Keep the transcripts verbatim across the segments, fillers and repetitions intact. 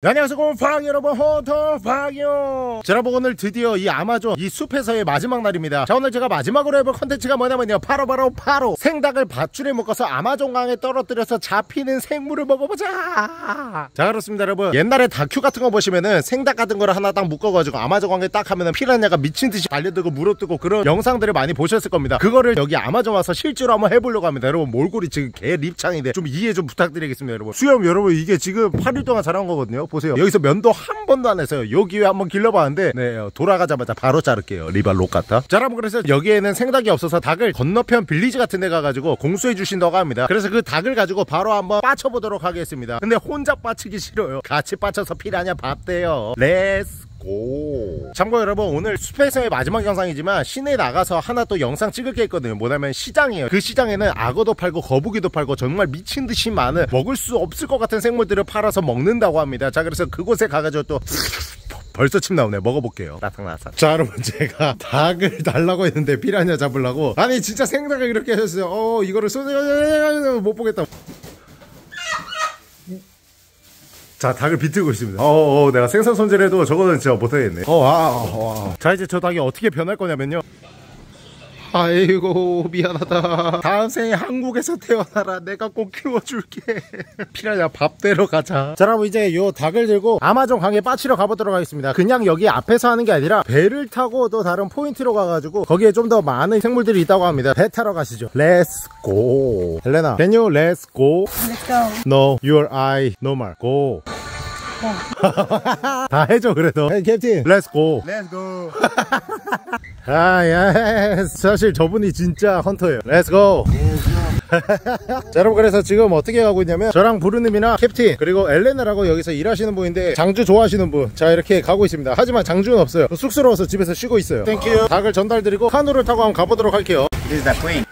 네, 안녕하세요 곰팡이 여러분, 헌터퐝이요. 자, 여러분, 오늘 드디어 이 아마존 이 숲에서의 마지막 날입니다. 자, 오늘 제가 마지막으로 해볼 컨텐츠가 뭐냐면요, 바로바로 바로 생닭을 밧줄에 묶어서 아마존 강에 떨어뜨려서 잡히는 생물을 먹어보자. 자, 그렇습니다 여러분. 옛날에 다큐 같은 거 보시면은 생닭 같은 거를 하나 딱 묶어가지고 아마존 강에 딱 하면은 피라냐가 미친듯이 달려들고 물어뜯고 그런 영상들을 많이 보셨을 겁니다. 그거를 여기 아마존 와서 실제로 한번 해보려고 합니다 여러분. 몰골이 지금 개 립창인데 좀 이해 좀 부탁드리겠습니다 여러분. 수염 여러분, 이게 지금 팔 일 동안 자란 거거든요. 보세요, 여기서 면도 한 번도 안 했어요. 여기 왜 한번 길러봤는데, 네, 돌아가자마자 바로 자를게요. 리발 록같아. 자, 여러분, 그래서 여기에는 생닭이 없어서 닭을 건너편 빌리지 같은 데 가가지고 공수해 주신다고 합니다. 그래서 그 닭을 가지고 바로 한번 빠쳐보도록 하겠습니다. 근데 혼자 빠치기 싫어요. 같이 빠쳐서 피라냐 밥대요. 렛츠 고. 참고로 여러분, 오늘 숲에서의 마지막 영상이지만 시내에 나가서 하나 또 영상 찍을 게 있거든요. 뭐냐면 시장이에요. 그 시장에는 악어도 팔고 거북이도 팔고 정말 미친듯이 많은 먹을 수 없을 것 같은 생물들을 팔아서 먹는다고 합니다. 자, 그래서 그곳에 가가지고 또 벌써 침 나오네. 먹어볼게요. 나삭나삭. 자, 여러분, 제가 닭을 달라고 했는데 피라냐 잡으려고, 아니 진짜 생닭을 이렇게 하셨어요. 어, 이거를 쏘... 못 보겠다. 자, 닭을 비틀고 있습니다. 어어, 내가 생선 손질해도 저거는 진짜 못하겠네. 어아. 자, 이제 저 닭이 어떻게 변할 거냐면요, 아이고 미안하다, 다음 생에 한국에서 태어나라, 내가 꼭 키워줄게. 피라냐 밥대로 가자. 자, 여러분, 이제 요 닭을 들고 아마존 강에 빠치러 가보도록 하겠습니다. 그냥 여기 앞에서 하는 게 아니라 배를 타고 또 다른 포인트로 가가지고 거기에 좀 더 많은 생물들이 있다고 합니다. 배 타러 가시죠. Let's go. 엘레나, can you let's go? Let's go. No, your eye normal. Go. 다 해줘 그래도. Hey, 캡틴, let's go. Let's go. 아, 예. 사실 저분이 진짜 헌터예요. Let's go. 자, 여러분, 그래서 지금 어떻게 가고 있냐면 저랑 부르님이나 캡틴 그리고 엘레나라고 여기서 일하시는 분인데 장주 좋아하시는 분, 자, 이렇게 가고 있습니다. 하지만 장주는 없어요. 쑥스러워서 집에서 쉬고 있어요. 땡큐. 닭을 전달드리고 카누를 타고 한번 가보도록 할게요. This is the queen.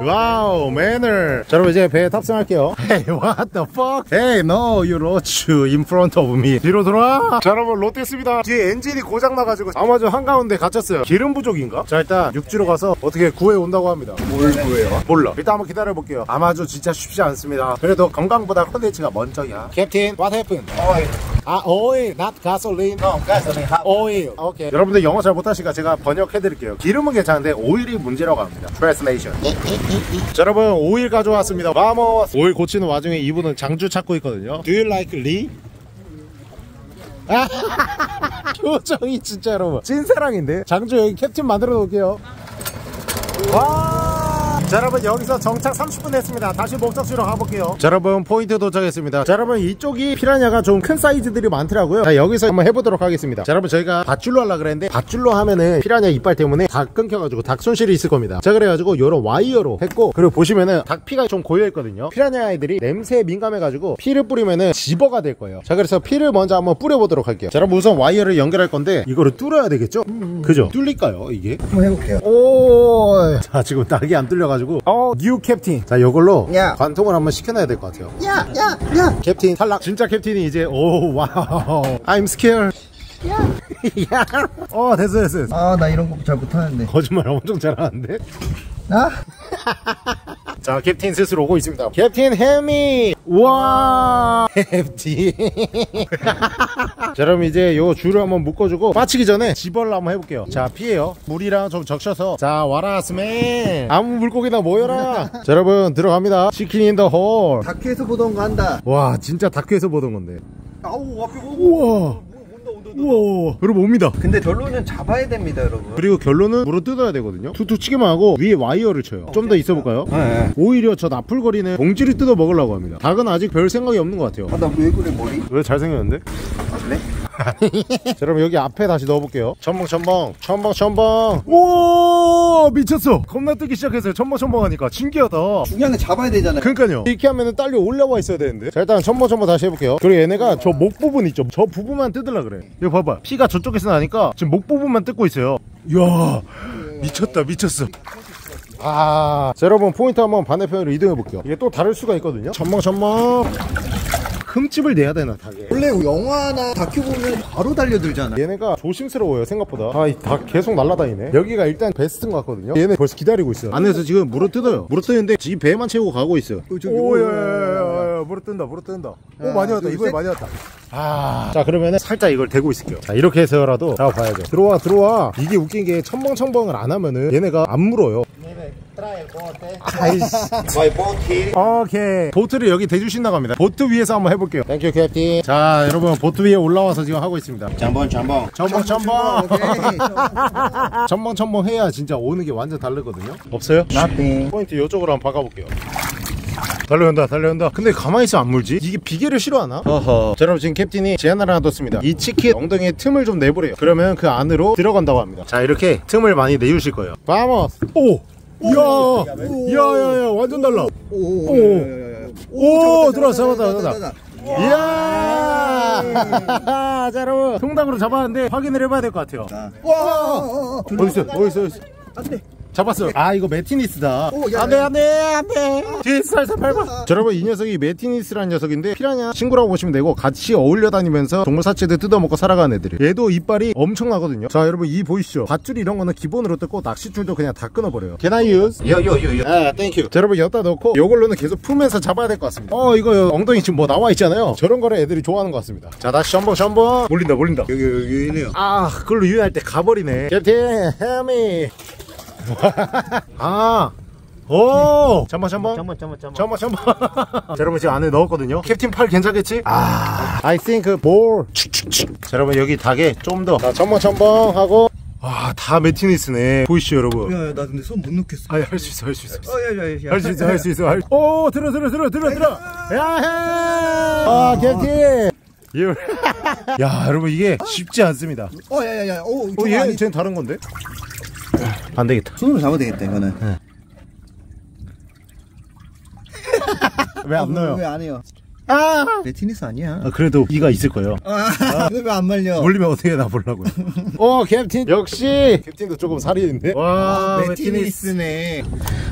와우, 매너. 자, 여러분, 이제 배에 탑승할게요. Hey, what the fuck? Hey, no, you roach in front of me. 뒤로 돌아. 자, 여러분, 롯데스입니다. 뒤에 엔진이 고장나가지고 아마존 한가운데 갇혔어요. 기름 부족인가? 자, 일단 육지로 가서 어떻게 구해온다고 합니다. 뭘 구해요? 몰라. 일단 한번 기다려볼게요. 아마존 진짜 쉽지 않습니다. 그래도 건강보다 컨텐츠가 먼저야. 캡틴, what happened? Oil. 아, oil, not gasoline. No, gasoline. Oil. 오케이. 여러분들 영어 잘 못하시니까 제가 번역해드릴게요. 기름은 괜찮은데 오일이 문제라고 합니다. Translation. 자, 여러분, 오일 가져왔습니다. Vamos. 오일 고치는 와중에 이분은 장주 찾고 있거든요. Do you like Lee? 표정이 진짜 여러분 찐사랑인데. 장주 여기 캡틴 만들어 놓을게요. 와. 자, 여러분, 여기서 정착 삼십 분 했습니다. 다시 목적지로 가볼게요. 자, 여러분, 포인트 도착했습니다. 자, 여러분, 이쪽이 피라냐가 좀 큰 사이즈들이 많더라고요. 자, 여기서 한번 해보도록 하겠습니다. 자, 여러분, 저희가 밧줄로 하려고 그랬는데 밧줄로 하면은 피라냐 이빨 때문에 닭 끊겨가지고 닭 손실이 있을 겁니다. 자, 그래가지고 요런 와이어로 했고, 그리고 보시면은 닭 피가 좀 고여있거든요. 피라냐 아이들이 냄새에 민감해가지고 피를 뿌리면은 집어가 될 거예요. 자, 그래서 피를 먼저 한번 뿌려보도록 할게요. 자, 여러분, 우선 와이어를 연결할 건데 이거를 뚫어야 되겠죠? 음, 그죠? 뚫릴까요 이게? 한번 해볼게요. 오. 자, 지금 닭이 안 뚫려가지고 어, 뉴 캡틴. 자, 요걸로 야. 관통을 한번 시켜놔야 될 것 같아요. 야, 야, 야. 캡틴 탈락. 진짜 캡틴이 이제 오, 와우. I'm scared. 야. 야. 어, 됐어, 됐어, 됐어. 아, 나 이런 거 잘 못하는데. 거짓말 엄청 잘하는데? 나? 자, 캡틴 스스로 오고 있습니다. 캡틴 헬미. 와, 캡틴. 자, 여러분, 이제 요 줄을 한번 묶어주고 빠치기 전에 집어를 한번 해볼게요. 자, 피해요. 물이랑 좀 적셔서. 자, 와라 스맨. 아무 물고기나 모여라. 자, 여러분, 들어갑니다. 치킨 인 더 홀. 다큐에서 보던 거 한다. 와, 진짜 다큐에서 보던 건데. 아우, 앞에 보고. 우와. 우와, 여러분, 옵니다. 근데 결론은 잡아야 됩니다 여러분. 그리고 결론은 물어 뜯어야 되거든요. 툭툭 치기만 하고 위에 와이어를 쳐요. 좀 더 있어볼까요? 네, 네. 오히려 저 나풀거리는 봉지를 뜯어 먹으려고 합니다. 닭은 아직 별 생각이 없는 것 같아요. 아, 나 왜 그래 머리? 왜 잘생겼는데? 그래? 자, 여러분, 여기 앞에 다시 넣어볼게요. 첨벙첨벙 첨벙첨벙. 오, 미쳤어. 겁나 뜨기 시작했어요. 첨벙첨벙 하니까. 신기하다. 중요한 건 잡아야 되잖아요. 그러니까요. 이렇게 하면은 딸려 올라와 있어야 되는데. 자, 일단 첨벙첨벙 다시 해볼게요. 그리고 얘네가 저 목 부분 있죠, 저 부분만 뜯으려 그래. 이거 봐봐, 피가 저쪽에서 나니까 지금 목 부분만 뜯고 있어요. 이야, 미쳤다. 미쳤어. 아, 자, 여러분, 포인트 한번 반대편으로 이동해 볼게요. 이게 또 다를 수가 있거든요. 첨벙첨벙. 흠집을 내야 되나 닭에? 원래 영화나 다큐 보면 바로 달려들잖아. 얘네가 조심스러워요 생각보다. 아, 이 닭 계속 날아다니네. 여기가 일단 베스트인 것 같거든요. 얘네 벌써 기다리고 있어요. 안에서 지금 물어 뜯어요. 물어 뜯는데 이 배만 채우고 가고 있어요. 어, 저기, 오예. 야, 물어 뜬다, 물어 뜬다. 오, 많이 왔다. 이번에 많이 왔다. 아. 자, 그러면은 살짝 이걸 대고 있을게요. 자, 이렇게 해서라도 잡아봐야죠. 들어와, 들어와. 이게 웃긴 게 첨벙첨벙을 안 하면은 얘네가 안 물어요. 아이씨. 오케이. 보트를 여기 대주신다고 합니다. 보트 위에서 한번 해볼게요. 땡큐 캡틴. 자, 여러분 보트 위에 올라와서 지금 하고 있습니다. 짬뽕 짬뽕 짬뽕 짬뽕 짬뽕 짬뽕 해야 진짜 오는 게 완전 다르거든요. 없어요? Nothing. 포인트 이쪽으로 한번 박아볼게요. 달려온다 달려온다. 근데 가만히 있어 안 물지? 이게 비계를 싫어하나? 어허. 자, 여러분 지금 캡틴이 제안을 하나 뒀습니다. 이 치킨 엉덩이에 틈을 좀 내보래요. 그러면 그 안으로 들어간다고 합니다. 자, 이렇게 틈을 많이 내주실 거예요. 바모스. 오! 야야야야 완전 달라. 오오오 들어왔어. 잡았다 잡았다. 이야. 자, 여러분 통닭으로 잡았는데 확인을 해봐야 될 것 같아요. 와 어딨어 어딨어 어딨어. 안돼. 잡았어요. 아, 이거 메티니스다. 오, 야, 안 돼, 안 돼, 안 돼. 뒤에 살살 밟아. 자, 여러분, 이 녀석이 메티니스라는 녀석인데, 피라냐 친구라고 보시면 되고, 같이 어울려 다니면서 동물 사체들 뜯어먹고 살아가는 애들이에요. 얘도 이빨이 엄청나거든요. 자, 여러분, 이 보이시죠? 밧줄 이런 거는 기본으로 뜯고, 낚싯줄도 그냥 다 끊어버려요. Can I use? 요, 요, 요, 요. 아, 땡큐. 자, 여러분, 여기다 넣고, 요걸로는 계속 품에서 잡아야 될 것 같습니다. 어, 이거 엉덩이 지금 뭐 나와 있잖아요. 저런 거를 애들이 좋아하는 것 같습니다. 자, 다시 한 번, 한 번. 몰린다, 몰린다. 여기, 여기, 유인해요. 아, 그걸로 유인할 때 가버리네. 캡틴, 헬미. 아, 오, 잠만 잠만 잠만 잠만 잠만 잠만. 자, 여러분 지금 안에 넣었거든요. 캡틴 팔 괜찮겠지? 아, I think 볼. 자, 여러분 여기 닭에 좀 더. 자, 잠만 잠만 하고. 와, 다 메티니스네. 보이시죠, 여러분? 야, 야, 나 근데 손 못 넣겠어. 아, 할 수 있어, 할 수 있어. 할 수 있어, 할 수 있어. 오, 들어, 들어, 들어, 들어, 들어. 야, 아, 캡틴. 야, 여러분 이게 쉽지 않습니다. 어, 야, 야, 야, 오, 어, 얘, 쟤는 다른 건데? 안 되겠다. 손으로 잡아야 되겠다, 이거는. 네. 왜 안 아, 넣어요? 왜 안 해요? 아! 메티니스 아니야. 아, 그래도 이가 있을 거예요. 아, 아. 왜 안 말려? 물리면 어떻게 나보려고요. 오, 캡틴! 역시! 캡틴도 조금 살이 있네. 와, 아, 메티니스네.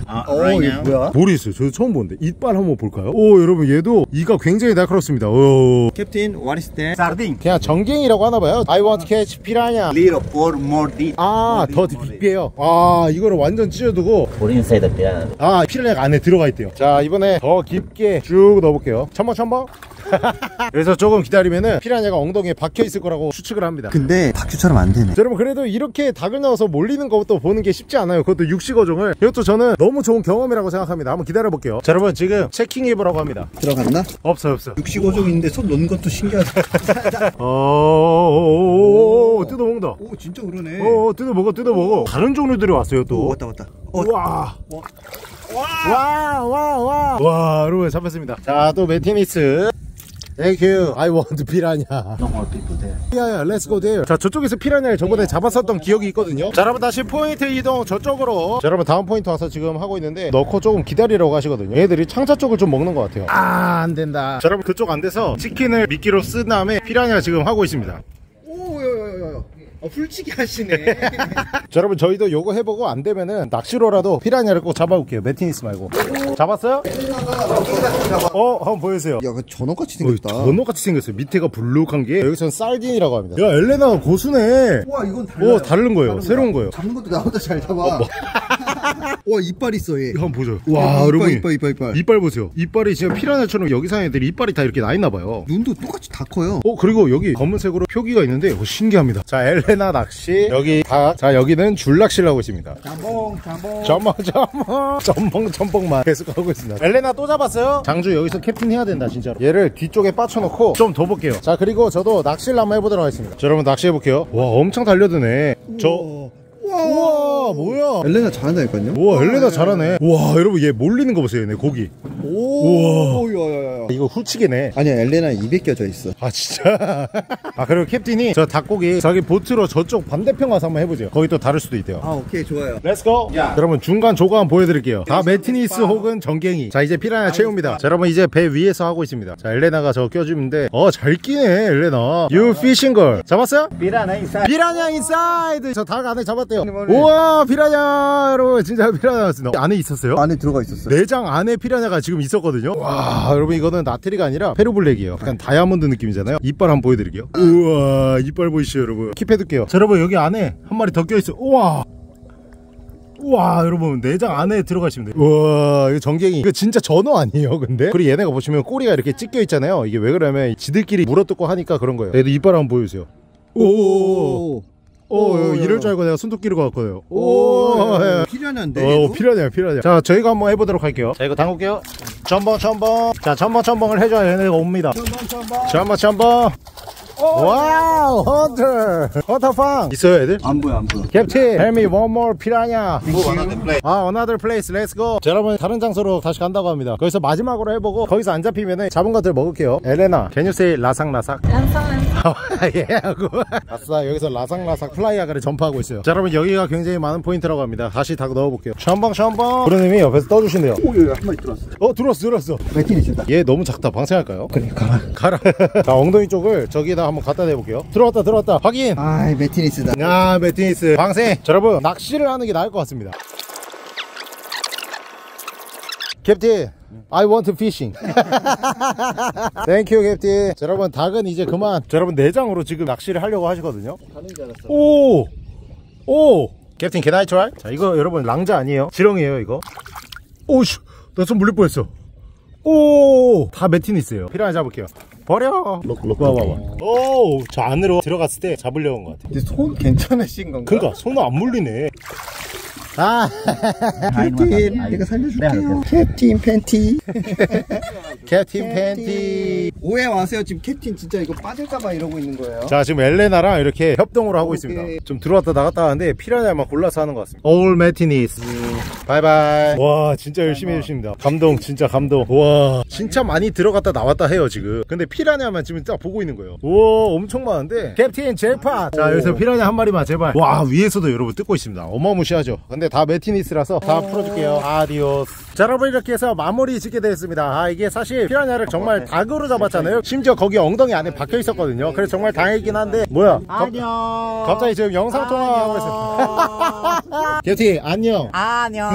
아, 어, right 이게 뭐야? 모르겠어요. 저도 처음 보는데. 이빨 한번 볼까요? 오, 여러분, 얘도 이가 굉장히 날카롭습니다. 오. 캡틴, what is that? 사르딘. 그냥 정갱이라고 하나봐요. I want to catch piranha. Little or more deep. 아, 더 깊게요. 아, 이거를 완전 찢어두고. Put inside the piranha. 아, 피라냐가 안에 들어가 있대요. 자, 이번에 더 깊게 쭉 넣어볼게요. 천번, 천번. 그래서 조금 기다리면은 피라냐가 엉덩이에 박혀있을 거라고 추측을 합니다. 근데 박쥐처럼 안 되네. 자, 여러분 그래도 이렇게 닭을 넣어서 몰리는 것도 보는 게 쉽지 않아요. 그것도 육식어종을. 이것도 저는 너무 좋은 경험이라고 생각합니다. 한번 기다려볼게요. 자, 여러분 지금 체킹해보라고 합니다. 들어갔나? 없어요 없어요. 육식어종인데 손 넣는 것도 신기하다. 어오오오오 뜯어먹는다. 오, 진짜 그러네. 오, 뜯어먹어 뜯어먹어. 다른 종류들이 왔어요 또. 오, 왔다 왔다. 어, 와. 와. 와, 와, 와. 와, 여러분 잡혔습니다. 자, 또 메티니스. Thank you. I want 피라냐. No more people there. 야야, let's go there. 자, 저쪽에서 피라냐를 저번에 잡았었던 기억이 있거든요. 자, 여러분 다시 포인트 이동 저쪽으로. 자, 여러분 다음 포인트 와서 지금 하고 있는데 넣고 조금 기다리라고 하시거든요. 얘들이 창자 쪽을 좀 먹는 것 같아요. 아, 안 된다. 자, 여러분 그쪽 안 돼서 치킨을 미끼로 쓴 다음에 피라냐 지금 하고 있습니다. 오, 야야야야. 어, 훌치기 하시네. 자, 여러분 저희도 요거 해보고 안되면은 낚시로라도 피라냐를 꼭 잡아볼게요. 메티니스 말고. 잡았어요? 어? 한번 보여주세요. 야, 전어같이 생겼다. 어, 전어같이 생겼어요. 밑에가 불룩한게. 여기서는 사르딘이라고 합니다. 야, 엘레나 고수네. 와, 이건 달라요. 오, 다른거예요. 새로운거예요. 잡는 것도 나보다 잘 잡아. 어, 뭐. 와, 이빨 있어 얘. 한번 보죠. 와, 여러분 이빨, 이빨 이빨 이빨 보세요. 이빨이 지금 피라냐처럼 여기 사는 애들이 이빨이 다 이렇게 나있나봐요. 눈도 똑같이 다 커요. 어, 그리고 여기 검은색으로 표기가 있는데 어, 신기합니다. 자, 엘레나 낚시. 여기 닭. 자, 여기는 줄낚시를 하고 있습니다. 잠봉 잠봉 잠봉 잠봉 잠봉 잠봉만 계속 하고 있습니다. 엘레나 또 잡았어요? 장주 여기서 캡틴 해야 된다 진짜로. 얘를 뒤쪽에 빠쳐놓고 좀 더 볼게요. 자, 그리고 저도 낚시를 한번 해보도록 하겠습니다. 자, 여러분 낚시해볼게요. 와, 엄청 달려드네. 저 우와, 뭐야. 엘레나 잘한다니까요. 우와, 엘레나 잘하네. 우와, 여러분 얘 몰리는 거 보세요. 얘네 고기. 오, 우와. 야야야. 이거 후치기네. 아니야, 엘레나 입에 껴져 있어. 아, 진짜? 아, 그리고 캡틴이 저 닭고기 자기 보트로 저쪽 반대편 가서 한번 해보죠. 거기 또 다를 수도 있대요. 아, 오케이, 좋아요. 렛츠고. 여러분 중간 조각 한번 보여드릴게요. 다 메티니스 혹은 정갱이. 자, 이제 피라냐 채웁니다. 자, 여러분 이제 배 위에서 하고 있습니다. 자, 엘레나가 저 껴주는데 어, 잘 끼네 엘레나. You fishing girl. 잡았어요? 피라냐 인사이드. 피라냐 인사이드. 저 닭 안에 잡았대요. 우와, 피라냐. 여러분 진짜 피라냐 왔습니다. 안에 있었어요? 안에 들어가 있었어요. 내장 안에 피라냐가 지금 있었거든요. 와, 여러분 이거는 나트리가 아니라 페루블랙이에요. 약간 다이아몬드 느낌이잖아요. 이빨 한번 보여드릴게요. 우와, 이빨 보이시죠 여러분? 킵해둘게요. 자, 여러분 여기 안에 한 마리 더 껴있어요. 우와. 우와, 여러분 내장 안에 들어가시면 돼요. 우와, 이거 전갱이, 이거 진짜 전어 아니에요 근데? 그리고 얘네가 보시면 꼬리가 이렇게 찢겨 있잖아요. 이게 왜 그러냐면 지들끼리 물어뜯고 하니까 그런 거예요. 얘들 이빨 한번 보여주세요. 오오오오, 오, 오, 이럴 줄 알고 내가 순두끼리가 왔거든요. 오, 피라냐인데? 피라냐, 피라냐. 자, 저희가 한번 해보도록 할게요. 자, 이거 담글게요. 첨벙, 첨벙. 자, 첨벙, 첨벙을 해줘야 얘네가 옵니다. 첨벙, 첨벙. 첨벙, 첨벙. 와우, 헌터. 헌터퐝. 있어요, 애들? 안 보여, 안 보여. 캡틴, tell me one more 피라냐. 뭐, another place. 아, another place. Let's go. 자, 여러분, 다른 장소로 다시 간다고 합니다. 거기서 마지막으로 해보고, 거기서 안 잡히면은 잡은 것들 먹을게요. 엘레나, can you say 라삭라삭? 라삭라삭. 예, 하고. 아싸, 여기서 라삭라삭 플라이아가를 전파하고 있어요. 자, 여러분, 여기가 굉장히 많은 포인트라고 합니다. 다시 다 넣어볼게요. 첨벙, 첨벙. 부르님이 옆에서 떠주신대요. 오, 여기 한 마리 들어왔어. 어, 들어왔어, 들어왔어. 메티니스다. 얘 너무 작다. 방생할까요? 그래, 가라. 가라. 자, 엉덩이 쪽을 저기에다 한번 갖다 대볼게요. 들어왔다, 들어왔다. 확인. 아, 메티니스다. 아, 메티니스 방생. 자, 여러분 낚시를 하는 게 나을 것 같습니다. 캡틴, I want fishing. Thank you, 캡틴. 자, 여러분 닭은 이제 그만. 자, 여러분 내장으로 지금 낚시를 하려고 하시거든요. 가는 줄 알았어. 오, 오. 캡틴, can I try? 자, 이거 여러분 랑자 아니에요. 지렁이에요 이거. 오씨, 나 손 물릴 뻔했어. 오, 다 메티니스예요. 피라냐 잡을게요. 버려. 와와와. 오, 저 안으로 들어갔을 때 잡으려고 한 것 같아. 근데 손 괜찮으신 건가? 그니까 손은 안 물리네. 아, 캡틴, 내가 살려줄게요. 캡틴 팬티. 캡틴 팬티. 오해 마세요. 지금 캡틴 진짜 이거 빠질까봐 이러고 있는 거예요. 자, 지금 엘레나랑 이렇게 협동으로 하고 오케이. 있습니다. 좀 들어왔다 나갔다 하는데 피라냐만 골라서 하는 것 같습니다. 올 메티니스. 바이바이. 와, 진짜 열심히 해주십니다. 감동, 진짜 감동. 와, 진짜 많이 들어갔다 나왔다 해요 지금. 근데 피라냐만 지금 딱 보고 있는 거예요. 우와, 엄청 많은데. 캡틴 젤팟. 자, 여기서 피라냐 한 마리만 제발. 와, 위에서도 여러분 뜯고 있습니다. 어마무시하죠. 근데 다 메티니스라서 다 풀어줄게요. 아디오스. 자, 여러분 이렇게 해서 마무리 짓게 되었습니다. 아, 이게 사실 피라냐를 정말 닭으로 잡았잖아요. 심지어 거기 엉덩이 안에 박혀 있었거든요. 그래서 정말 당했긴 한데. 뭐야, 안녕. 갑, 갑자기 지금 영상통화하고 있어요. 캡틴, 안녕. 안녕.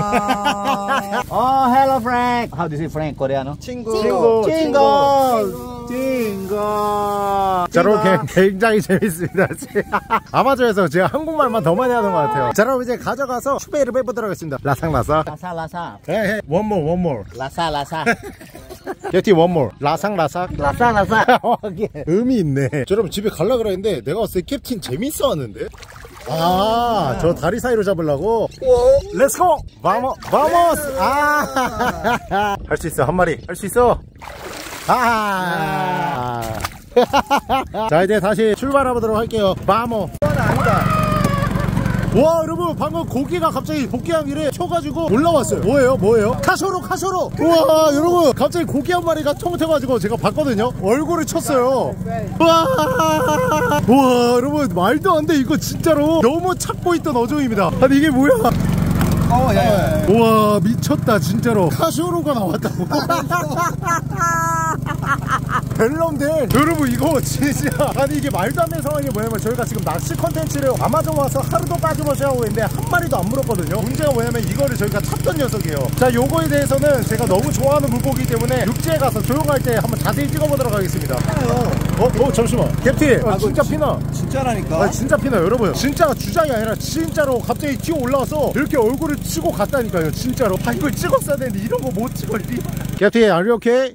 Oh, hello Frank. How do you say Frank? 코레아노? 친구. 친구. 친구. 친구. 친구. 친구. 자, 여러분 굉장히 재밌습니다. 아마존에서 제가 한국말만 더 많이 하는 것 같아요. 자, 여러분 이제 가져가서 추배를 해보도록 하겠습니다. 라삭라삭. 라삭라삭. 에이, one more, one more. 라삭라삭. 캡틴, one more. 라삭라삭. 라삭라삭. 음이 있네. 자, 여러분 집에 가려고 그랬는데 내가 왔을 때 캡틴 재밌어 하는데? 아, 저 다리 사이로 잡으려고. Let's go. Vamos, vamos. 아, 할 수 있어. 한 마리. 할 수 있어. 아. 자, 이제 다시 출발해보도록 할게요. 바모. 와, 여러분 방금 고기가 갑자기 복귀한 길에 쳐가지고 올라왔어요. 뭐예요, 뭐예요? 카쇼로, 카쇼로. 우와, 여러분 갑자기 고기 한 마리가 통태가지고 제가 봤거든요. 얼굴을 쳤어요. 우와, 우와, 여러분 말도 안 돼. 이거 진짜로 너무 찾고 있던 어종입니다. 아니 이게 뭐야? 어, 예, 예, 예. 우와, 미쳤다 진짜로. 카쇼로가 나왔다고. 벨럼들, 여러분 이거 진짜 아니 이게 말도 안 되는 상황이 뭐냐면 저희가 지금 낚시 컨텐츠를 아마존 와서 하루도 빠짐없이 하고 있는데 한 마리도 안 물었거든요. 문제가 뭐냐면 이거를 저희가 찾던 녀석이에요. 자, 요거에 대해서는 제가 너무 좋아하는 물고기 때문에 육지에 가서 조용할 때 한번 자세히 찍어보도록 하겠습니다. 어? 어? 잠시만 캡틴. 아, 진짜 피나. 진짜라니까. 아, 진짜 피나. 여러분 진짜가 주장이 아니라 진짜로 갑자기 튀어 올라와서 이렇게 얼굴을 치고 갔다니까요. 진짜로. 아, 이걸 찍었어야 되는데 이런 거 못 찍어. 캡틴, are you okay?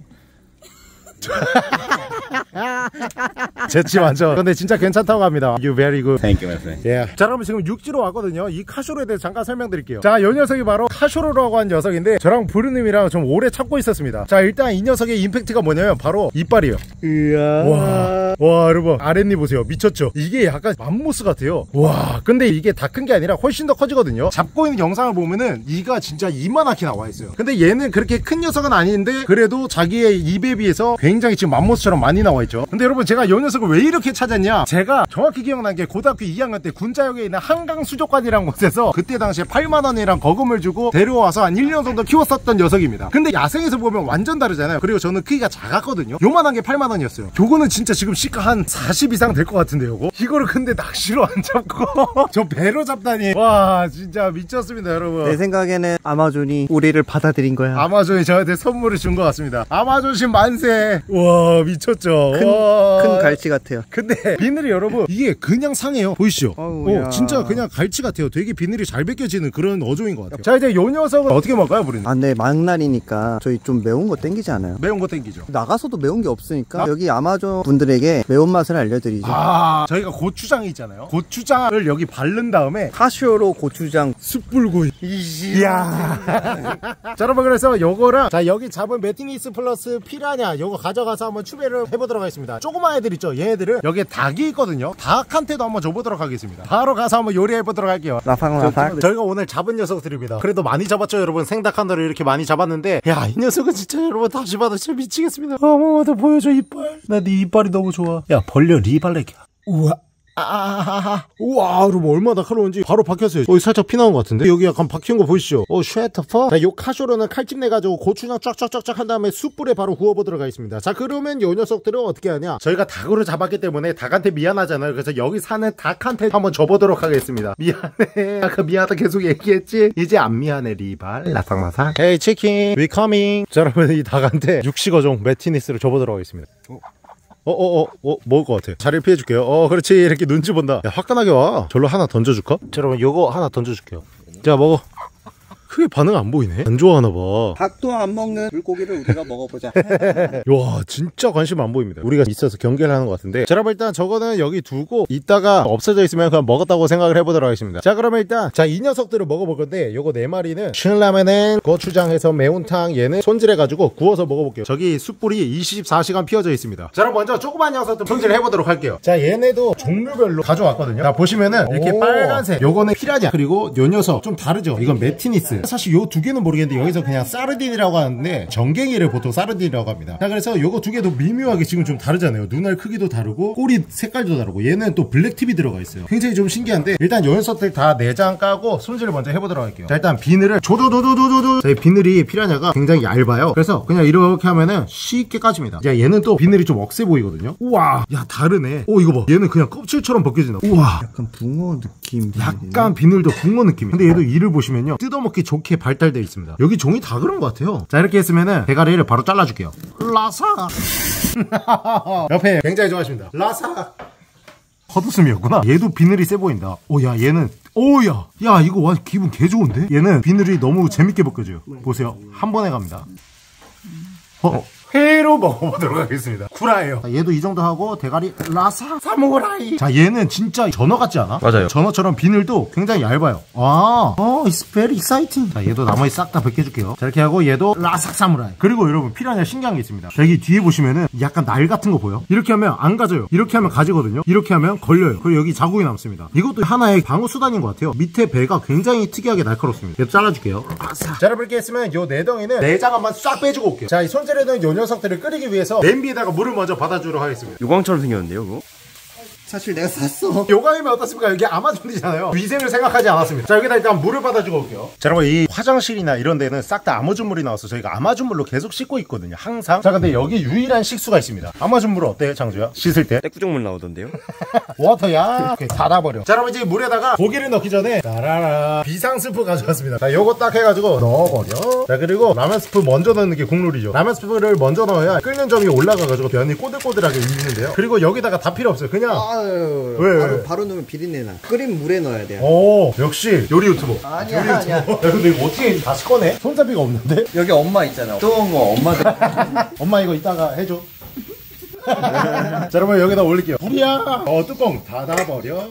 재치 완전. 근데 진짜 괜찮다고 합니다. You very good. Thank you, my friend. Yeah. 자, 여러분 지금 육지로 왔거든요. 이 카쇼로에 대해서 잠깐 설명드릴게요. 자, 요 녀석이 바로 카쇼로라고 한 녀석인데 저랑 부르님이랑 좀 오래 찾고 있었습니다. 자, 일단 이 녀석의 임팩트가 뭐냐면 바로 이빨이에요. 으아. 와, 와, 여러분 아랫니 보세요. 미쳤죠? 이게 약간 맘모스 같아요. 와, 근데 이게 다 큰 게 아니라 훨씬 더 커지거든요. 잡고 있는 영상을 보면은 이가 진짜 이만하게 나와 있어요. 근데 얘는 그렇게 큰 녀석은 아닌데 그래도 자기의 입에 비해서 굉장히 지금 맘모스처럼 많이 나와 있죠. 근데 여러분 제가 요 녀석을 왜 이렇게 찾았냐, 제가 정확히 기억난 게 고등학교 이 학년 때 군자역에 있는 한강수족관이라는 곳에서 그때 당시에 팔만 원이랑 거금을 주고 데려와서 한 일 년 정도 키웠었던 녀석입니다. 근데 야생에서 보면 완전 다르잖아요. 그리고 저는 크기가 작았거든요. 요만한 게 팔만 원이었어요. 요거는 진짜 지금 낚시가 한 사십 이상 될 것 같은데 요거? 이거를 근데 낚시로 안 잡고 저 배로 잡다니, 와 진짜 미쳤습니다 여러분. 내 생각에는 아마존이 우리를 받아들인 거야. 아마존이 저한테 선물을 준 것 같습니다. 아마존신 만세. 와 미쳤죠. 큰, 큰 갈치 같아요. 근데 비늘이 여러분 이게 그냥 상해요. 보이시죠? 어, 진짜 그냥 갈치 같아요. 되게 비늘이 잘 벗겨지는 그런 어종인 것 같아요. 자 이제 요 녀석은 어떻게 먹어요 우리는? 아 네, 막날이니까 저희 좀 매운 거 땡기지 않아요? 매운 거 땡기죠. 나가서도 매운 게 없으니까 아? 여기 아마존 분들에게 매운맛을 알려드리죠. 아 저희가 고추장이 있잖아요. 고추장을 여기 바른 다음에 카쇼로 고추장 숯불구이. 이야. 자 여러분 그래서 요거랑 자 여기 잡은 메티니스 플러스 피라냐 요거 가져가서 한번 추배를 해보도록 하겠습니다. 조그만 애들 있죠? 얘네들을 여기에 닭이 있거든요. 닭한테도 한번 줘보도록 하겠습니다. 바로 가서 한번 요리해보도록 할게요. 라팡 라팡. 저희가 오늘 잡은 녀석들입니다. 그래도 많이 잡았죠 여러분. 생닭 한 마리를 이렇게 많이 잡았는데 야 이 녀석은 진짜 여러분 다시 봐도 진짜 미치겠습니다. 어머 나 보여줘 이빨. 나 네 이빨이 너무 좋아. 야 벌려 리발레기야. 우와 아하하하. 우와 여러분 얼마나 날카로운지 바로 박혔어요. 여기 살짝 피 나온 것 같은데 여기 약간 박힌 거 보이시죠? 오 쉐터퍼. 자 요 카쇼로는 칼집 내가지고 고추장 쫙쫙쫙쫙 한 다음에 숯불에 바로 구워보도록 하겠습니다. 자 그러면 요 녀석들은 어떻게 하냐, 저희가 닭으로 잡았기 때문에 닭한테 미안하잖아요. 그래서 여기 사는 닭한테 한번 줘보도록 하겠습니다. 미안해. 아까 미안하다 계속 얘기했지? 이제 안 미안해 리발 라삭마삭. 헤이 치킨 위 커밍. 자 여러분 이 닭한테 육식어종 메티니스를 줘보도록 하겠습니다. 오. 어어어어 어, 어, 어, 먹을 것 같아. 자리를 피해줄게요. 어 그렇지. 이렇게 눈치 본다. 야 화끈하게 와. 절로 하나 던져줄까? 자, 여러분 요거 하나 던져줄게요. 자 먹어. 크게 반응 안 보이네. 안 좋아하나 봐. 닭도 안 먹는 물고기를 우리가 먹어보자. 와 진짜 관심 안 보입니다. 우리가 있어서 경계를 하는 것 같은데 자 여러분 일단 저거는 여기 두고 이따가 없어져 있으면 그냥 먹었다고 생각을 해보도록 하겠습니다. 자 그러면 일단 자 이 녀석들을 먹어볼 건데 요거 네 마리는 신라면은 고추장에서 매운탕 얘는 손질해가지고 구워서 먹어볼게요. 저기 숯불이 이십사 시간 피어져 있습니다. 자 여러분 먼저 조그만 녀석들 손질해보도록 할게요. 자 얘네도 종류별로 가져왔거든요. 자 보시면은 이렇게 빨간색 요거는 피라냐 그리고 요 녀석 좀 다르죠? 이건 메티니스. 사실 요 두 개는 모르겠는데 여기서 그냥 사르딘이라고 하는데 정갱이를 보통 사르딘이라고 합니다. 자 그래서 요거 두 개도 미묘하게 지금 좀 다르잖아요. 눈알 크기도 다르고 꼬리 색깔도 다르고 얘는 또 블랙팁이 들어가 있어요. 굉장히 좀 신기한데 일단 요 녀석들 다 내장 까고 손질을 먼저 해보도록 할게요. 자 일단 비늘을 조조조조조조. 자 이 비늘이 피라냐가 굉장히 얇아요. 그래서 그냥 이렇게 하면은 쉽게 까집니다. 자 얘는 또 비늘이 좀 억세 보이거든요. 우와 야 다르네. 오 이거 봐. 얘는 그냥 껍질처럼 벗겨진다. 우와 약간 붕어 느낌. 약간 비늘도 붕어 느낌이에요. 근데 얘도 이를 보시면요 뜯어먹기 좋게 발달되어 있습니다. 여기 종이 다 그런 것 같아요. 자 이렇게 했으면은 대가리를 바로 잘라줄게요. 라삭. 옆에 굉장히 좋아하십니다. 라삭. 헛웃음이었구나. 얘도 비늘이 세 보인다. 오야 얘는 오야 야 이거 완전 기분 개 좋은데. 얘는 비늘이 너무 재밌게 벗겨져요. 보세요 한 번에 갑니다. 어 회로 먹어보도록 하겠습니다. 구라예요. 자, 얘도 이 정도 하고 대가리 라삭. 사모라이. 자 얘는 진짜 전어 같지 않아? 맞아요. 전어처럼 비늘도 굉장히 얇아요. 아, 어, it's very exciting. 자 얘도 나머지 싹 다 벗겨줄게요. 자 이렇게 하고 얘도 라삭 사무라이. 그리고 여러분 피라냐 신기한 게 있습니다. 자 여기 뒤에 보시면은 약간 날 같은 거 보여? 이렇게 하면 안 가져요. 이렇게 하면 가지거든요. 이렇게 하면 걸려요. 그리고 여기 자국이 남습니다. 이것도 하나의 방어 수단인 것 같아요. 밑에 배가 굉장히 특이하게 날카롭습니다. 얘도 잘라줄게요. 라삭. 자 여러분 이렇게 했으면 요 내덩이는 내장 한번 싹 빼주고 올게요. 자 이 손질에는 요 녀석들을 끓이기 위해서 냄비에다가 물을 먼저 받아주러 하겠습니다. 요강처럼 생겼는데요 그거? 사실 내가 샀어. 요강이면 어떻습니까? 여기 아마존이잖아요. 위생을 생각하지 않았습니다. 자 여기다 일단 물을 받아주고 올게요. 자 여러분 이 화장실이나 이런 데는 싹 다 아마존 물이 나와서 저희가 아마존 물로 계속 씻고 있거든요 항상. 자 근데 여기 유일한 식수가 있습니다. 아마존 물은 어때요 장주야? 씻을 때? 떼꾸정물 나오던데요? 워터야. 오케이 닫아버려. 자 여러분 이제 물에다가 고기를 넣기 전에 따라라 비상 스프 가져왔습니다. 자 요거 딱 해가지고 넣어버려. 자 그리고 라면 스프 먼저 넣는 게 국룰이죠. 라면 스프를 먼저 넣어야 끓는 점이 올라가가지고 면이 꼬들꼬들하게 익는데요. 그리고 여기다가 다 필요 없어요. 그냥 아, 아유, 왜, 바로, 왜? 바로 넣으면 비린내나. 끓인 물에 넣어야 돼요. 오 역시 요리 유튜버. 아니야 요리 아니야. 유튜버. 야, 근데 이거 어떻게 다시 꺼내? 손잡이가 없는데? 여기 엄마 있잖아. 뜨거운 거 엄마들. 엄마 이거 이따가 해줘. 자 여러분 여기다 올릴게요. 불이야. 어 뚜껑 닫아버려.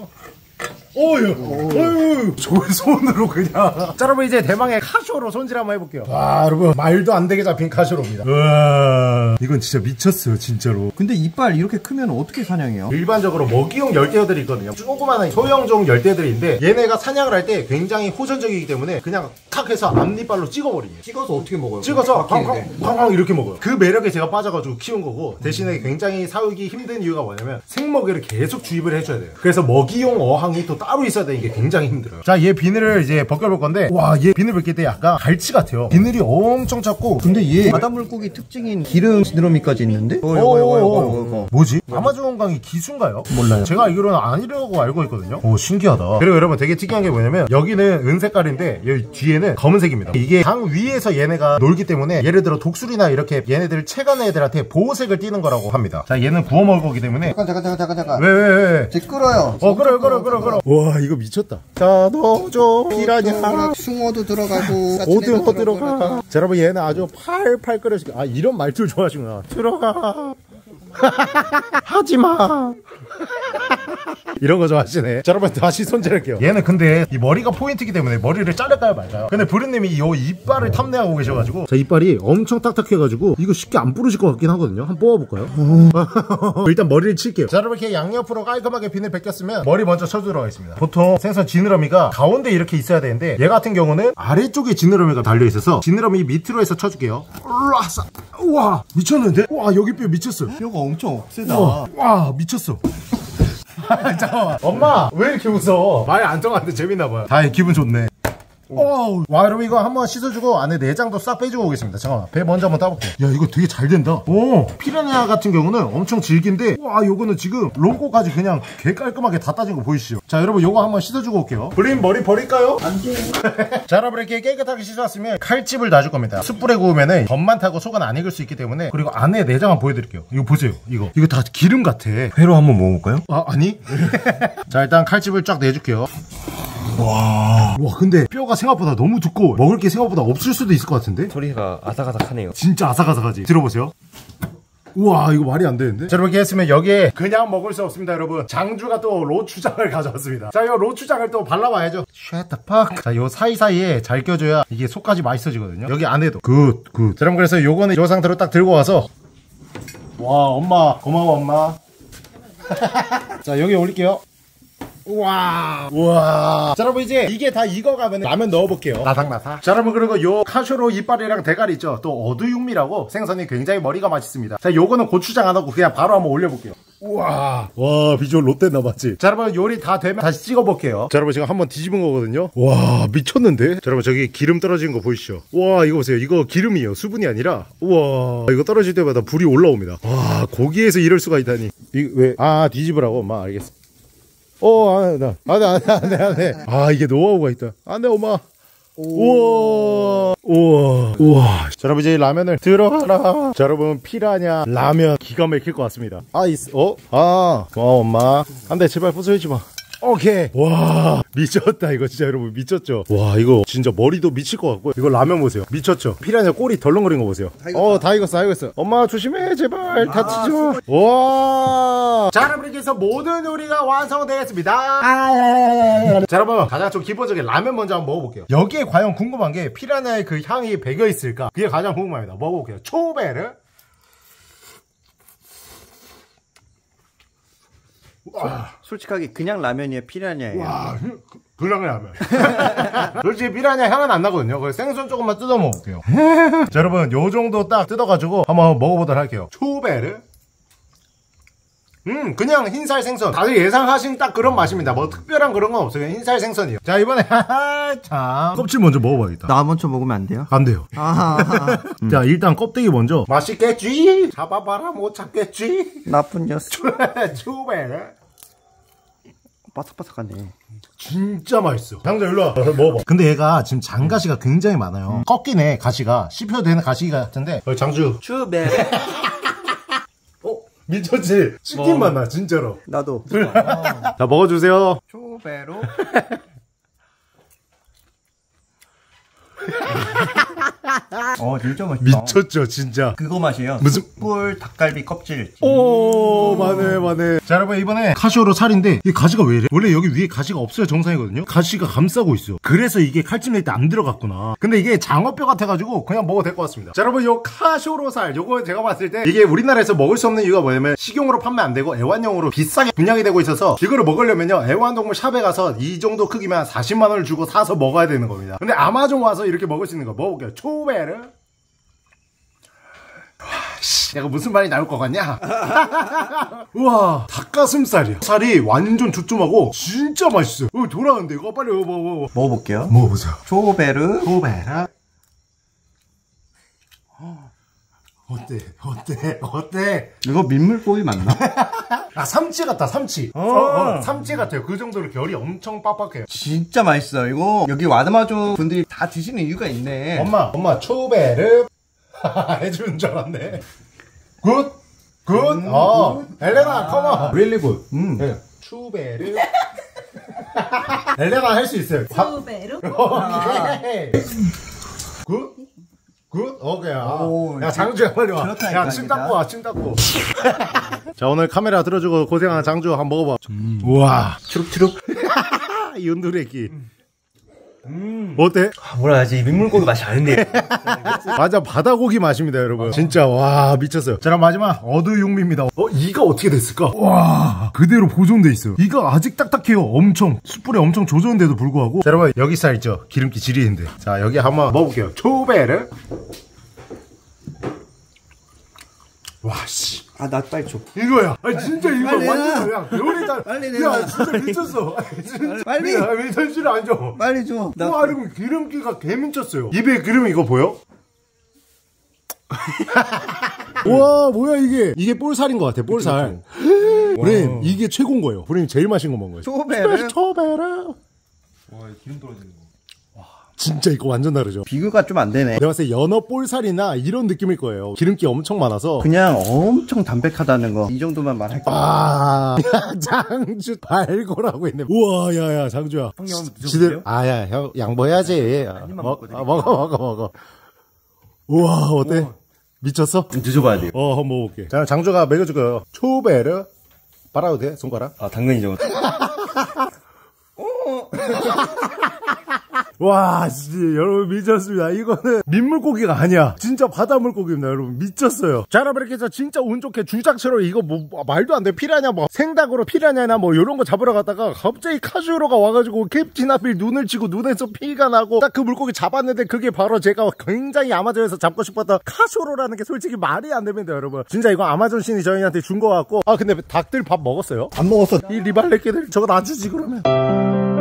오유, 오유, 저 손으로 그냥. 자, 여러분, 이제 대망의 카쇼로 손질 한번 해볼게요. 와, 여러분, 말도 안 되게 잡힌 카쇼로입니다. 으아, 이건 진짜 미쳤어요, 진짜로. 근데 이빨 이렇게 크면 어떻게 사냥해요? 일반적으로 먹이용 열대어들이 있거든요. 조그마한 소형종 열대어들인데, 얘네가 사냥을 할 때 굉장히 호전적이기 때문에 그냥 탁 해서 앞니빨로 찍어버리게. 찍어서 어떻게 먹어요? 찍어서 쾅쾅쾅쾅 이렇게 먹어요. 그 매력에 제가 빠져가지고 키운 거고, 대신에 굉장히 사육이 힘든 이유가 뭐냐면, 생먹이를 계속 주입을 해줘야 돼요. 그래서 먹이용 어항이 또 따로 있어야 되는 게 굉장히 힘들어요. 자, 얘 비늘을 이제 벗겨볼 건데, 와, 얘 비늘 벗길 때 약간 갈치 같아요. 비늘이 엄청 작고. 근데 얘 바다 물고기 특징인 기름 지느러미까지 있는데? 어, 이거, 이거, 이거, 이거. 뭐지? 아마존강이 기수인가요? 몰라요. 제가 알기로는 아니라고 알고 있거든요. 오, 신기하다. 그리고 여러분 되게 특이한 게 뭐냐면, 여기는 은색깔인데 여기 뒤에는 검은색입니다. 이게 강 위에서 얘네가 놀기 때문에 예를 들어 독수리나 이렇게 얘네들 체간의 애들한테 보호색을 띄는 거라고 합니다. 자, 얘는 구워 먹을 거기 때문에. 잠깐 잠깐 잠깐 잠깐 잠깐. 왜왜왜? 제 끓어요. 어, 끓어요 끓어 끓어 끓어. 와, 이거 미쳤다. 자, 넣어줘. 피라냐. 숭어도 들어가고. 오징어 들어가. 자, 여러분 얘는 아주 팔팔 끓여주게. 아, 이런 말투를 좋아하시구나. 들어가. 하지마. 이런 거 좋아하시네. 자, 여러분 다시 손질할게요. 얘는 근데 이 머리가 포인트이기 때문에 머리를 자를까요 말까요? 근데 브루님이 이 이빨을 탐내하고 계셔가지고. 자, 이빨이 엄청 딱딱해가지고 이거 쉽게 안 부르실 것 같긴 하거든요. 한번 뽑아볼까요? 일단 머리를 칠게요. 자, 여러분 이렇게 양옆으로 깔끔하게 비늘 벗겼으면 머리 먼저 쳐주도록 하겠습니다. 보통 생선 지느러미가 가운데 이렇게 있어야 되는데 얘 같은 경우는 아래쪽에 지느러미가 달려있어서 지느러미 밑으로 해서 쳐줄게요. 우와, 미쳤는데? 와, 여기 뼈 미쳤어요. 뼈가 엄청 세다. 와, 미쳤어. 잠깐만. 엄마 왜 이렇게 웃어? 말 안 통하는데 재밌나봐요. 다이 기분 좋네. 오. 와, 여러분 이거 한번 씻어주고 안에 내장도 싹 빼주고 오겠습니다. 잠깐만, 배 먼저 한번 따볼게요. 야, 이거 되게 잘 된다. 오, 피라냐 같은 경우는 엄청 질긴데, 와, 요거는 지금 롱코까지 그냥 개 깔끔하게 다 따진 거 보이시죠? 자, 여러분 요거 한번 씻어주고 올게요. 브린 머리 버릴까요? 안 돼요. 자, 여러분 이렇게 깨끗하게 씻어왔으면 칼집을 놔줄 겁니다. 숯불에 구우면은 겉만 타고 속은 안 익을 수 있기 때문에. 그리고 안에 내장 한번 보여드릴게요. 이거 보세요. 이거 이거 다 기름 같아. 회로 한번 먹어볼까요? 아, 아니. 자, 일단 칼집을 쫙 내줄게요. 와, 와, 근데 뼈가 생각보다 너무 두꺼워. 먹을 게 생각보다 없을 수도 있을 것 같은데? 소리가 아삭아삭하네요. 진짜 아삭아삭하지? 들어보세요. 우와, 이거 말이 안 되는데? 자, 이렇게 했으면 여기에 그냥 먹을 수 없습니다, 여러분. 장주가 또 로추장을 가져왔습니다. 자, 이 로추장을 또 발라봐야죠. Shut the fuck. 자, 요 사이사이에 잘 껴줘야 이게 속까지 맛있어지거든요. 여기 안에도. 굿, 굿. 자, 여러분 그래서 요거는 요 상태로 딱 들고 와서. 와, 엄마. 고마워, 엄마. 자, 여기 올릴게요. 우와, 우와. 자, 여러분 이제 이게 다 익어가면 라면 넣어볼게요. 나삭나삭. 자, 여러분 그리고 요 카쇼로 이빨이랑 대가리 있죠. 또 어두육미라고 생선이 굉장히 머리가 맛있습니다. 자, 요거는 고추장 안 하고 그냥 바로 한번 올려볼게요. 우와, 와, 비주얼 롯데나 맞지? 자, 여러분 요리 다 되면 다시 찍어볼게요. 자, 여러분 제가 한번 뒤집은 거거든요. 와, 미쳤는데? 자, 여러분 저기 기름 떨어지는 거 보이시죠? 와, 이거 보세요. 이거 기름이에요. 수분이 아니라. 우와, 이거 떨어질 때마다 불이 올라옵니다. 와, 고기에서 이럴 수가 있다니. 이 왜? 아, 뒤집으라고? 엄마, 알겠어. 어, 안 해, 안 해, 안 해, 안 해, 안 해. 아, 이게 노하우가 있다. 안 돼, 엄마. 우와, 우와, 우와. 자, 여러분 이제 라면을 들어가라. 자, 여러분 피라냐 라면 기가 막힐 것 같습니다. 아, 있어. 어? 아, 고마워, 엄마. 안 돼, 제발 부숴주지 마. 오케이. 와, 미쳤다. 이거 진짜 여러분 미쳤죠? 와, 이거 진짜 머리도 미칠 것 같고. 이거 라면 보세요. 미쳤죠? 피라냐 꼬리 덜렁거리는 거 보세요. 다 어, 다 익었어, 다 익었어. 엄마 조심해, 제발. 아, 다치지 마. 수고. 와. 자, 여러분 이렇게 해서 모든 요리가 완성되겠습니다. 아, 자, 여러분 가장 좀 기본적인 라면 먼저 한번 먹어볼게요. 여기에 과연 궁금한 게 피라냐의 그 향이 배겨 있을까? 그게 가장 궁금합니다. 먹어볼게요. 초배를. 와. 솔직하게 그냥 라면이에요, 피라냐예요? 와, 그냥 라면. 솔직히 피라냐 향은 안 나거든요. 그래서 생선 조금만 뜯어 먹을게요. 자, 여러분 요 정도 딱 뜯어가지고 한번 먹어보도록 할게요. 초베르. 음, 그냥 흰살 생선. 다들 예상하신 딱 그런 맛입니다. 뭐 특별한 그런 건 없어요. 흰살 생선이요. 자, 이번에 참 껍질 먼저 먹어봐야겠다. 나 먼저 먹으면 안 돼요? 안 돼요. 아하. 음. 자, 일단 껍데기 먼저. 맛있겠지? 잡아봐라 못 잡겠지? 나쁜 녀석. 초베르. 바삭바삭하네. 진짜 맛있어. 당장 일로 와. 먹어봐. 근데 얘가 지금 장가시가 굉장히 많아요. 음. 꺾이네, 가시가. 씹혀도 되는 가시 같은데. 어, 장주. 추베. 어? 미쳤지? 치킨 맛 나, 진짜로. 나도. 아. 자, 먹어주세요. 추베로. 어, 진짜 맛있다. 미쳤죠, 진짜. 그거 맛이에요. 무슨 숯불 닭갈비 껍질. 오, 맞네, 맞네. 자, 여러분 이번에 카쇼로 살인데 이 가시가 왜 이래? 원래 여기 위에 가시가 없어야 정상이거든요. 가시가 감싸고 있어. 그래서 이게 칼집 낼 때 안 들어갔구나. 근데 이게 장어뼈 같아가지고 그냥 먹어도 될 것 같습니다. 자, 여러분 요 카쇼로 살, 요거 제가 봤을 때 이게 우리나라에서 먹을 수 없는 이유가 뭐냐면 식용으로 판매 안 되고 애완용으로 비싸게 분양이 되고 있어서 이거를 먹으려면요 애완동물 샵에 가서 이 정도 크기면 한 사십만 원을 주고 사서 먹어야 되는 겁니다. 근데 아마존 와서 이렇게 먹을 수 있는 거 먹어볼게요. 초베르. 씨, 내가 무슨 말이 나올 것 같냐? 우와, 닭가슴살이야. 살이 완전 두툼하고 진짜 맛있어요. 어, 돌아왔는데 이거 빨리 먹어, 먹어. 먹어볼게요. 먹어보세요. 초베르, 초베라. 어때? 어때? 어때? 이거 민물고기 맞나? 아, 삼치 같다, 삼치. 어, 어, 삼치 같아요. 그 정도로 결이 엄청 빡빡해요. 진짜 맛있어요. 이거 여기 와드마존 분들이 다 드시는 이유가 있네. 엄마, 엄마, 초베르 해주는 줄 알았네. 굿! 굿! 음, 어, 굿. 엘레나, 컴온! 릴리 굿. 초베르. 엘레나 할 수 있어요. 초베르? 오케이. 굿! 굿? 오케이. 오, 야, 장주야, 빨리 와. 야, 침 닦고 와, 침 닦고. 자, 오늘 카메라 들어주고 고생한 장주 한번 먹어봐. 음. 우와. 추룩추룩. 이 은두레기. 음. 어때? 아, 뭐라 하지? 민물고기 맛이 아닌데. 맞아, 바다고기 맛입니다, 여러분. 아, 진짜, 와, 미쳤어요. 자, 그럼 마지막, 어두육미입니다. 어, 이가 어떻게 됐을까? 와, 그대로 보존돼 있어요. 이가 아직 딱딱해요. 엄청. 숯불에 엄청 조졌는데도 불구하고. 자, 여러분, 여기 살 있죠? 기름기 지리는데. 자, 여기 한번 먹어볼게요. 초베르. 와, 씨. 아, 나 빨리 줘. 이거야. 아니, 진짜 이거 완전 그냥 요리다. 빨리 내놔. 야, 진짜 미쳤어. 진짜. 빨리. 야, 왜 전시를 안 줘? 빨리 줘. 나. 와, 그리고 기름기가 개 미쳤어요. 입에 기름 이거 보여? 와, 뭐야 이게. 이게 볼살인 것 같아, 볼살. 브레임, 이게 최고인 거예요. 브레임 제일 맛있는 거 먹은 거예요. 초베라. 초베라. 와, 기름 떨어지는 거. 진짜 이거 완전 다르죠? 비교가 좀 안 되네. 내가 봤을 때 연어 볼살이나 이런 느낌일 거예요. 기름기 엄청 많아서. 그냥 엄청 담백하다는 거. 이 정도만 말할게요. 아, 야, 장주 발골하고 있네. 우와, 야, 야, 장주야. 형님 한번 드셔보세요. 아, 야, 형, 양보해야지. 아, 먹, 아, 먹어, 먹어, 먹어. 우와, 어때? 우와. 미쳤어? 좀 드셔봐야 돼요. 어, 한번 먹어볼게. 자, 장주가 먹여줄 거예요. 초베르. 빨아도 돼? 손가락? 아, 당근이죠. 오! 와, 진짜 여러분 미쳤습니다. 이거는 민물고기가 아니야. 진짜 바다 물고기입니다, 여러분. 미쳤어요. 자, 여러분 이렇게 해서 진짜 운 좋게 주작처럼 이거 뭐 말도 안 돼. 피라냐 뭐 생닭으로 피라냐나 뭐 이런 거 잡으러 갔다가 갑자기 카쇼로가 와가지고 캡틴 하필 눈을 치고 눈에서 피가 나고 딱 그 물고기 잡았는데 그게 바로 제가 굉장히 아마존에서 잡고 싶었던 카쇼로라는 게 솔직히 말이 안 됩니다, 여러분. 진짜 이거 아마존 신이 저희한테 준 거 같고. 아, 근데 닭들 밥 먹었어요? 안 먹었어. 이 리발렛기들 저거 놔주지 그러면.